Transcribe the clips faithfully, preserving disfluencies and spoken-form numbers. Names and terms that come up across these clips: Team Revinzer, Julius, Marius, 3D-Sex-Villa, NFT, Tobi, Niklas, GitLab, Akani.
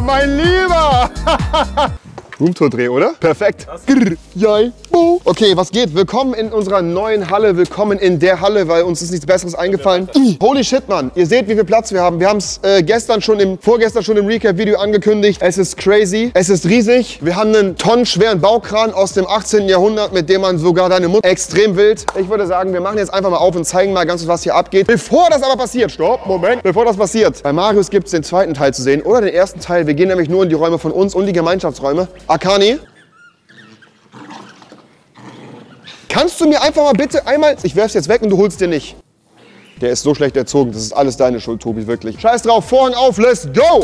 Ja, mein Lieber! Roomtour-Dreh, oder? Perfekt. Okay, was geht? Willkommen in unserer neuen Halle. Willkommen in der Halle, weil uns ist nichts Besseres eingefallen. Holy shit, Mann. Ihr seht, wie viel Platz wir haben. Wir haben es äh, gestern schon im, vorgestern schon im Recap-Video angekündigt. Es ist crazy. Es ist riesig. Wir haben einen tonnenschweren Baukran aus dem achtzehnten Jahrhundert, mit dem man sogar deine Mutter extrem wild. Ich würde sagen, wir machen jetzt einfach mal auf und zeigen mal ganz, was hier abgeht. Bevor das aber passiert. Stopp, Moment. Bevor das passiert. Bei Marius gibt es den zweiten Teil zu sehen oder den ersten Teil. Wir gehen nämlich nur in die Räume von uns und die Gemeinschaftsräume. Akani, kannst du mir einfach mal bitte einmal... Ich werf's jetzt weg und du holst dir nicht. Der ist so schlecht erzogen, das ist alles deine Schuld, Tobi, wirklich. Scheiß drauf, Vorhang auf, let's go!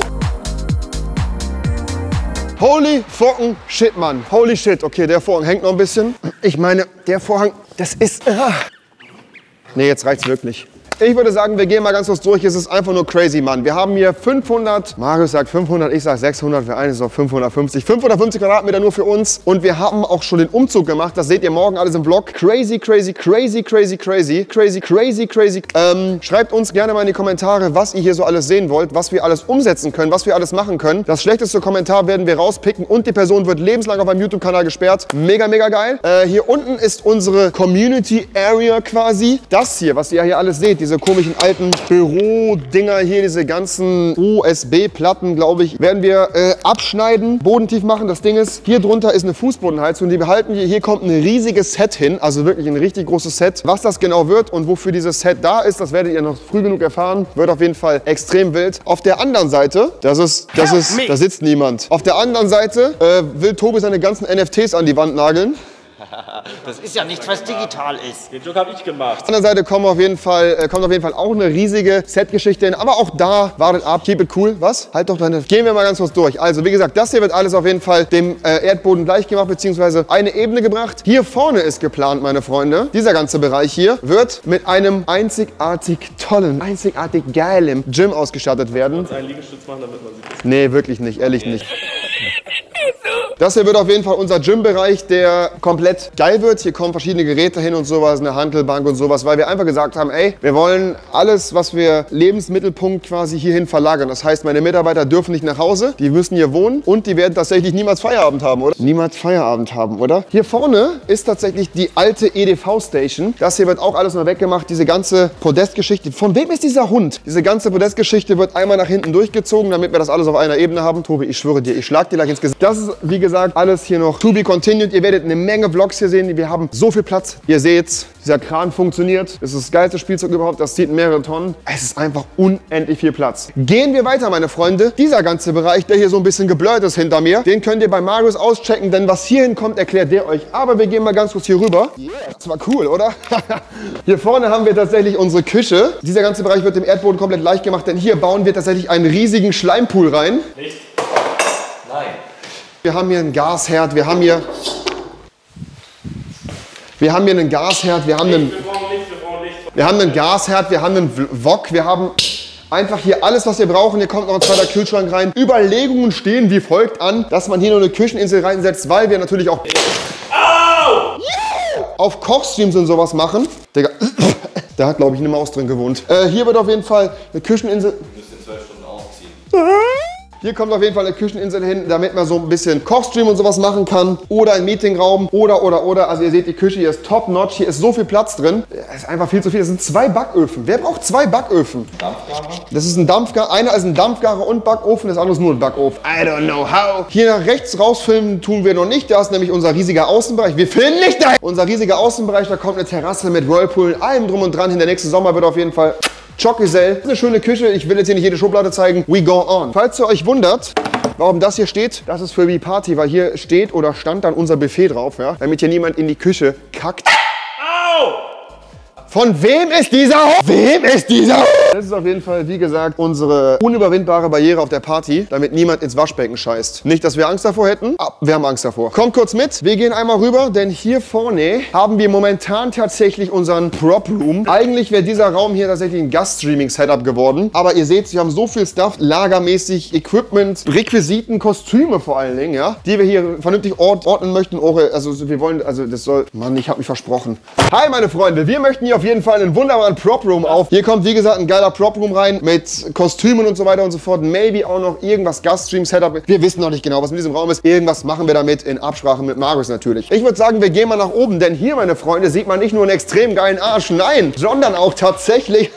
Holy fucking shit, Mann. Holy shit. Okay, der Vorhang hängt noch ein bisschen. Ich meine, der Vorhang, das ist... Ah. Nee, jetzt reicht's wirklich. Ich würde sagen, wir gehen mal ganz kurz durch. Es ist einfach nur crazy, Mann. Wir haben hier fünfhundert, Marius sagt fünfhundert, ich sag sechshundert, für einen ist es auch fünfhundertfünfzig. fünfhundertfünfzig Quadratmeter nur für uns. Und wir haben auch schon den Umzug gemacht. Das seht ihr morgen alles im Vlog. Crazy, crazy, crazy, crazy, crazy, crazy, crazy, crazy. Ähm, schreibt uns gerne mal in die Kommentare, was ihr hier so alles sehen wollt, was wir alles umsetzen können, was wir alles machen können. Das schlechteste Kommentar werden wir rauspicken und die Person wird lebenslang auf meinem YouTube-Kanal gesperrt. Mega, mega geil. Äh, hier unten ist unsere Community Area quasi. Das hier, was ihr hier alles seht, diese komischen alten Bürodinger hier, diese ganzen U S B-Platten, glaube ich, werden wir äh, abschneiden, bodentief machen. Das Ding ist, hier drunter ist eine Fußbodenheizung, die behalten wir. Hier kommt ein riesiges Set hin, also wirklich ein richtig großes Set. Was das genau wird und wofür dieses Set da ist, das werdet ihr noch früh genug erfahren. Wird auf jeden Fall extrem wild. Auf der anderen Seite, das ist, das ist, da sitzt niemand. Auf der anderen Seite äh, will Tobi seine ganzen N F Ts an die Wand nageln. Das ist ja nichts, was digital ist. Den Job habe ich gemacht. Auf der anderen Seite kommt auf jeden Fall, kommt auf jeden Fall auch eine riesige Set-Geschichte hin. Aber auch da, wartet ab, keep it cool. Was? Halt doch deine... Gehen wir mal ganz kurz durch. Also wie gesagt, das hier wird alles auf jeden Fall dem äh, Erdboden gleich gemacht, beziehungsweise eine Ebene gebracht. Hier vorne ist geplant, meine Freunde. Dieser ganze Bereich hier wird mit einem einzigartig tollen, einzigartig geilen Gym ausgestattet werden. Kann man einen Liegestütz machen, damit man sieht? Nee, wirklich nicht, ehrlich nee. nicht. Das hier wird auf jeden Fall unser Gym-Bereich, der komplett geil wird. Hier kommen verschiedene Geräte hin und sowas, eine Hantelbank und sowas, weil wir einfach gesagt haben, ey, wir wollen alles, was wir Lebensmittelpunkt quasi hierhin verlagern. Das heißt, meine Mitarbeiter dürfen nicht nach Hause, die müssen hier wohnen und die werden tatsächlich niemals Feierabend haben, oder? Niemals Feierabend haben, oder? Hier vorne ist tatsächlich die alte E D V-Station. Das hier wird auch alles mal weggemacht. Diese ganze Podestgeschichte, von wem ist dieser Hund? Diese ganze Podestgeschichte wird einmal nach hinten durchgezogen, damit wir das alles auf einer Ebene haben. Tobi, ich schwöre dir, ich schlag dir gleich ins Gesicht. Das ist, wie gesagt, alles hier noch to be continued. Ihr werdet eine Menge Vlogs hier sehen. Wir haben so viel Platz. Ihr seht's, dieser Kran funktioniert. Das ist das geilste Spielzeug überhaupt. Das zieht mehrere Tonnen. Es ist einfach unendlich viel Platz. Gehen wir weiter, meine Freunde. Dieser ganze Bereich, der hier so ein bisschen geblurrt ist hinter mir, den könnt ihr bei Marius auschecken, denn was hierhin kommt, erklärt der euch. Aber wir gehen mal ganz kurz hier rüber. Yeah. Das war cool, oder? Hier vorne haben wir tatsächlich unsere Küche. Dieser ganze Bereich wird dem Erdboden komplett leicht gemacht, denn hier bauen wir tatsächlich einen riesigen Schleimpool rein. Nicht. Nein. Wir haben hier einen Gasherd, wir haben hier, wir haben hier einen Gasherd, wir haben einen, wir haben einen Gasherd, wir haben einen Wok, wir haben einfach hier alles, was wir brauchen. Hier kommt noch ein zweiter Kühlschrank rein. Überlegungen stehen wie folgt an, dass man hier nur eine Kücheninsel reinsetzt, weil wir natürlich auch auf Kochstreams und sowas machen. Digga, da hat glaube ich eine Maus drin gewohnt. Äh, hier wird auf jeden Fall eine Kücheninsel. Wir müssen in zwölf Stunden aufziehen. Hier kommt auf jeden Fall eine Kücheninsel hin, damit man so ein bisschen Kochstream und sowas machen kann. Oder ein Meetingraum. Oder, oder, oder. Also ihr seht, die Küche hier ist top-notch. Hier ist so viel Platz drin. Es ist einfach viel zu viel. Das sind zwei Backöfen. Wer braucht zwei Backöfen? Dampfgarer. Das ist ein Dampfgarer. Einer ist ein Dampfgarer und Backofen. Das andere ist nur ein Backofen. I don't know how. Hier nach rechts rausfilmen tun wir noch nicht. Da ist nämlich unser riesiger Außenbereich. Wir filmen nicht da! Unser riesiger Außenbereich. Da kommt eine Terrasse mit Whirlpool, allem drum und dran. In der nächsten Sommer wird auf jeden Fall... Chockgesell. Eine schöne Küche. Ich will jetzt hier nicht jede Schublade zeigen. We go on. Falls ihr euch wundert, warum das hier steht, das ist für die Party, weil hier steht oder stand dann unser Buffet drauf, ja? Damit hier niemand in die Küche kackt. Au! Von wem ist dieser Hund? Wem ist dieser Hund? Das ist auf jeden Fall, wie gesagt, unsere unüberwindbare Barriere auf der Party, damit niemand ins Waschbecken scheißt. Nicht, dass wir Angst davor hätten, aber wir haben Angst davor. Kommt kurz mit, wir gehen einmal rüber, denn hier vorne haben wir momentan tatsächlich unseren Prop Room. Eigentlich wäre dieser Raum hier tatsächlich ein Gaststreaming-Setup geworden, aber ihr seht, wir haben so viel Stuff, lagermäßig, Equipment, Requisiten, Kostüme vor allen Dingen, ja, die wir hier vernünftig ordnen möchten. Also wir wollen, also das soll, Mann, ich habe mich versprochen. Hi meine Freunde, wir möchten hier auf jeden Fall einen wunderbaren Prop-Room auf. Hier kommt, wie gesagt, ein geiler Prop-Room rein mit Kostümen und so weiter und so fort. Maybe auch noch irgendwas Gaststream-Setup. Wir wissen noch nicht genau, was mit diesem Raum ist. Irgendwas machen wir damit in Absprache mit Marius natürlich. Ich würde sagen, wir gehen mal nach oben, denn hier, meine Freunde, sieht man nicht nur einen extrem geilen Arsch, nein, sondern auch tatsächlich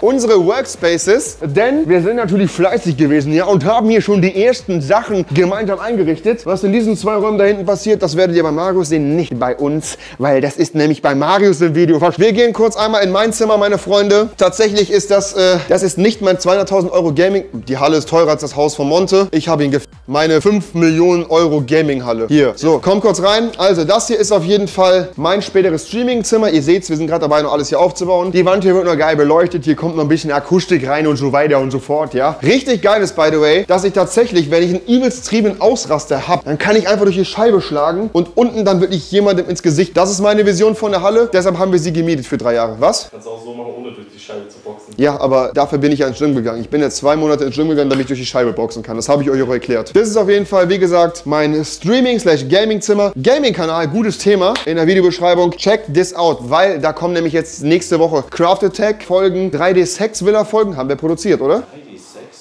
unsere Workspaces, denn wir sind natürlich fleißig gewesen, ja, und haben hier schon die ersten Sachen gemeinsam eingerichtet. Was in diesen zwei Räumen da hinten passiert, das werdet ihr bei Marius sehen, nicht bei uns, weil das ist nämlich bei Marius im Video. Wir gehen kurz einmal in mein Zimmer, meine Freunde. Tatsächlich ist das, äh, das ist nicht mein zweihunderttausend Euro Gaming. Die Halle ist teurer als das Haus von Monte. Ich habe ihn gef... Meine fünf Millionen Euro Gaming-Halle. Hier, so, komm kurz rein. Also das hier ist auf jeden Fall mein späteres Streaming-Zimmer. Ihr seht's, wir sind gerade dabei, noch alles hier aufzubauen. Die Wand hier wird noch geil beleuchtet. Hier kommt noch ein bisschen Akustik rein und so weiter und so fort, ja. Richtig geil ist, by the way, dass ich tatsächlich, wenn ich einen übelst trieben Ausraster habe, dann kann ich einfach durch die Scheibe schlagen und unten dann wirklich jemandem ins Gesicht. Das ist meine Vision von der Halle. Deshalb haben wir sie gemietet für drei Jahre. Was? Kannst du auch so machen, ohne durch die Scheibe zu boxen. Ja, aber dafür bin ich ja ins Gym gegangen. Ich bin jetzt zwei Monate ins Gym gegangen, damit ich durch die Scheibe boxen kann. Das habe ich euch auch erklärt. Das ist auf jeden Fall, wie gesagt, mein Streaming-slash-Gaming-Zimmer. Gaming-Kanal, gutes Thema in der Videobeschreibung. Check this out, weil da kommen nämlich jetzt nächste Woche Craft Attack-Folgen, drei D-Sex-Villa-Folgen. Haben wir produziert, oder?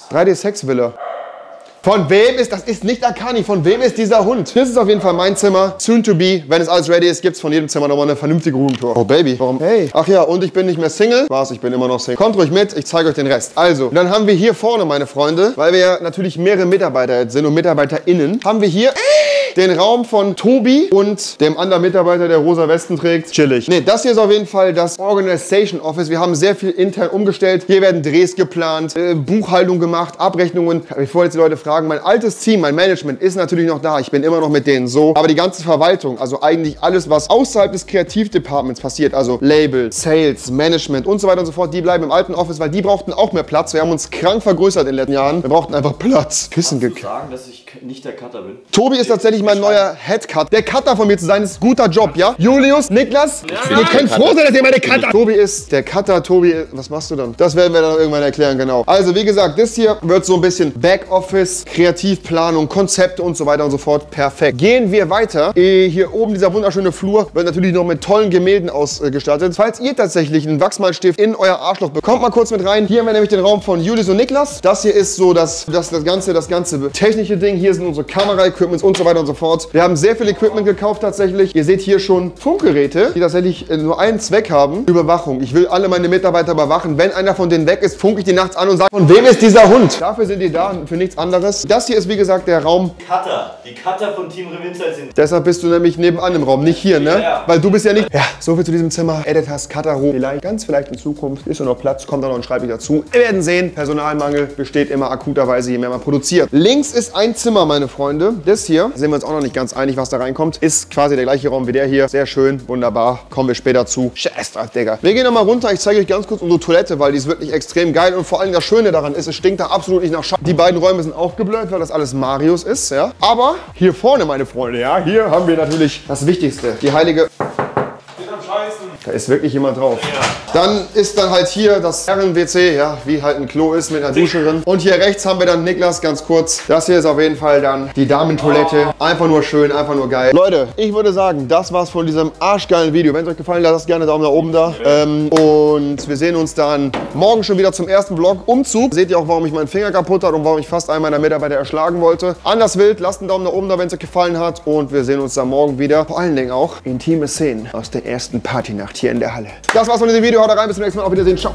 drei D-Sex-Villa. Von wem ist, das ist nicht Akani, von wem ist dieser Hund? Das ist auf jeden Fall mein Zimmer, soon to be. Wenn es alles ready ist, gibt's von jedem Zimmer nochmal eine vernünftige Roomtour. Oh Baby, warum? Hey. Ach ja, und ich bin nicht mehr Single. Spaß, ich bin immer noch Single. Kommt ruhig mit, ich zeige euch den Rest. Also, dann haben wir hier vorne, meine Freunde, weil wir ja natürlich mehrere Mitarbeiter jetzt sind und MitarbeiterInnen, haben wir hier den Raum von Tobi und dem anderen Mitarbeiter, der rosa Westen trägt. Chillig. Ne, das hier ist auf jeden Fall das Organization Office. Wir haben sehr viel intern umgestellt. Hier werden Drehs geplant, äh, Buchhaltung gemacht, Abrechnungen. Bevor jetzt die Leute fragen, mein altes Team, mein Management ist natürlich noch da. Ich bin immer noch mit denen so. Aber die ganze Verwaltung, also eigentlich alles, was außerhalb des Kreativdepartments passiert, also Label, Sales, Management und so weiter und so fort, die bleiben im alten Office, weil die brauchten auch mehr Platz. Wir haben uns krank vergrößert in den letzten Jahren. Wir brauchten einfach Platz. Kissen gekriegt. Kannst du sagen, dass ich nicht der Cutter bin? Tobi ist tatsächlich mein neuer Headcut. Der Cutter von mir zu sein, ist ein guter Job, ja? Julius, Niklas, ja, ihr könnt froh sein, dass ihr meine Cutter... Tobi ist der Cutter, Tobi... Was machst du dann? Das werden wir dann irgendwann erklären, genau. Also, wie gesagt, das hier wird so ein bisschen Backoffice, Kreativplanung, Konzepte und so weiter und so fort. Perfekt. Gehen wir weiter. Hier oben dieser wunderschöne Flur wird natürlich noch mit tollen Gemälden ausgestattet. Falls ihr tatsächlich einen Wachsmalstift in euer Arschloch bekommt, mal kurz mit rein. Hier haben wir nämlich den Raum von Julius und Niklas. Das hier ist so das, das, das ganze, das ganze technische Ding. Hier sind unsere Kamera-Equipments und so weiter und so fort. Wir haben sehr viel Equipment gekauft tatsächlich. Ihr seht hier schon Funkgeräte, die tatsächlich nur einen Zweck haben. Überwachung. Ich will alle meine Mitarbeiter überwachen. Wenn einer von denen weg ist, funke ich die nachts an und sage, von wem ist dieser Hund? Dafür sind die da, für nichts anderes. Das hier ist wie gesagt der Raum... Cutter. Die Cutter von Team Revinzer sind... Deshalb bist du nämlich nebenan im Raum, nicht hier, ne? Ja, ja. Weil du bist ja nicht... Ja, soviel zu diesem Zimmer. Editors, Cutter, hoch. Vielleicht, ganz vielleicht in Zukunft ist nur noch Platz. Kommt dann noch ein Schreibtisch dazu. Wir werden sehen. Personalmangel besteht immer akuterweise, je mehr man produziert. Links ist ein Zimmer, meine Freunde. Das hier, sehen wir uns auch noch nicht ganz einig, was da reinkommt. Ist quasi der gleiche Raum wie der hier. Sehr schön, wunderbar. Kommen wir später zu. Scheiß drauf, Digga. Wir gehen nochmal runter. Ich zeige euch ganz kurz unsere Toilette, weil die ist wirklich extrem geil. Und vor allem das Schöne daran ist, es stinkt da absolut nicht nach Scheiße. Die beiden Räume sind auch geblurrt, weil das alles Marius ist, ja. Aber hier vorne, meine Freunde, ja, hier haben wir natürlich das Wichtigste. Die heilige... Da ist wirklich jemand drauf. Ja. Dann ist dann halt hier das Herren-W C, ja, wie halt ein Klo ist mit einer Dusche drin. Und hier rechts haben wir dann Niklas, ganz kurz. Das hier ist auf jeden Fall dann die Damentoilette. Einfach nur schön, einfach nur geil. Leute, ich würde sagen, das war's von diesem arschgeilen Video. Wenn es euch gefallen hat, lasst gerne Daumen nach oben da. Ähm, und wir sehen uns dann morgen schon wieder zum ersten Vlog. Umzug. Seht ihr auch, warum ich meinen Finger kaputt hat und warum ich fast einen meiner Mitarbeiter erschlagen wollte. Anders wild, lasst einen Daumen nach oben da, wenn es euch gefallen hat. Und wir sehen uns dann morgen wieder. Vor allen Dingen auch intime Szenen aus der ersten Partynacht hier in der Halle. Das war's von diesem Video. Haut rein, bis zum nächsten Mal. Auf Wiedersehen. Ciao.